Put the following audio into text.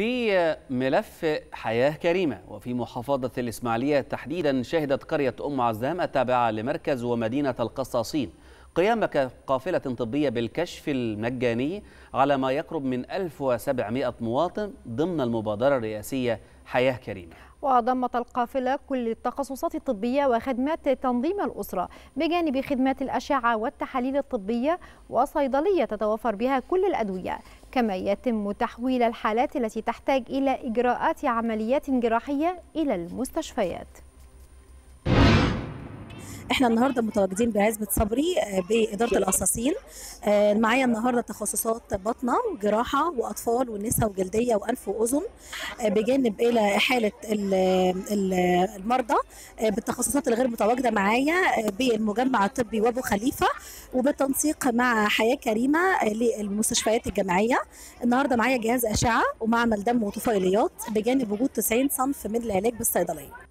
في ملف حياة كريمة وفي محافظة الإسماعيلية تحديدا، شهدت قرية أم عزام التابعة لمركز ومدينة القصاصين قيام قافلة طبية بالكشف المجاني على ما يقرب من 1700 مواطن ضمن المبادرة الرئاسية حياة كريمة. وضمت القافلة كل التخصصات الطبية وخدمات تنظيم الأسرة بجانب خدمات الأشعة والتحاليل الطبية وصيدلية تتوفر بها كل الأدوية، كما يتم تحويل الحالات التي تحتاج إلى إجراءات عمليات جراحية إلى المستشفيات. احنا النهارده متواجدين بعزبه صبري باداره القصاصين. معايا النهارده تخصصات بطنه وجراحه واطفال ونساء وجلديه وانف واذن، بجانب الى حاله المرضى بالتخصصات الغير متواجده معايا بالمجمع الطبي وابو خليفه، وبالتنسيق مع حياه كريمه للمستشفيات الجامعيه. النهارده معايا جهاز اشعه ومعمل دم وطفيليات، بجانب وجود 90 صنف من العلاج بالصيدليه.